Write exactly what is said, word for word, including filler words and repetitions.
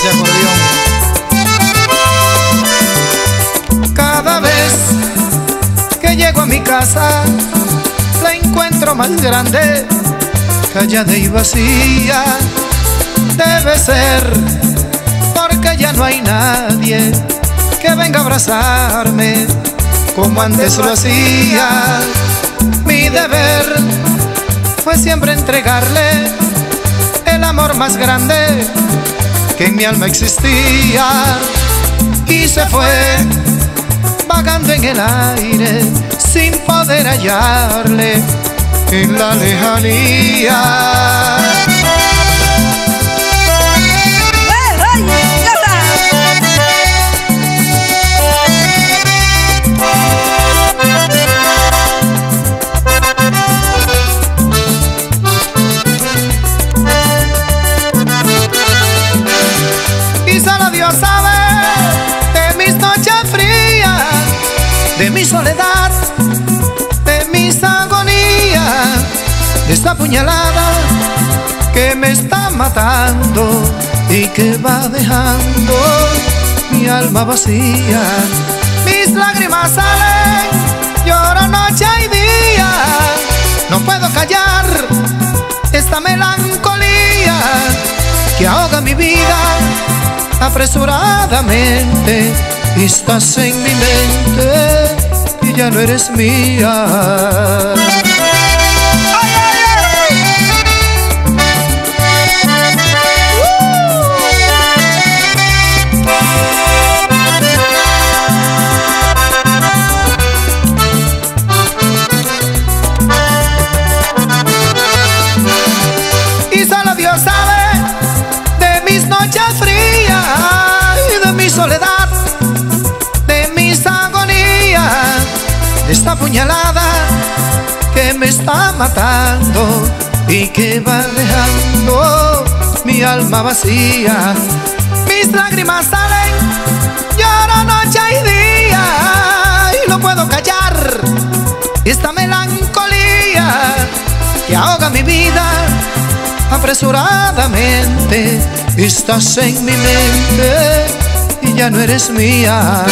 ese acordeón. Cada vez que llego a mi casa la encuentro más grande, callada y vacía. Debe ser porque ya no hay nadie que venga a abrazarme como antes lo hacía. Mi deber fue siempre entregarle el amor más grande que en mi alma existía. Y se fue vagando en el aire sin poder hallarle en la lejanía. De mi soledad, de mis agonías, de esta puñalada que me está matando y que va dejando mi alma vacía. Mis lágrimas salen, lloro noche y día. No puedo callar esta melancolía que ahoga mi vida apresuradamente. Estás en mi mente y ya no eres mía. ¡Ay, ay, ay! ¡Uh! Y solo Dios sabe de mis noches frías y de mi soledad, esta puñalada que me está matando y que va dejando mi alma vacía. Mis lágrimas salen, lloro noche y día. Y no puedo callar esta melancolía que ahoga mi vida apresuradamente. Estás en mi mente y ya no eres mía.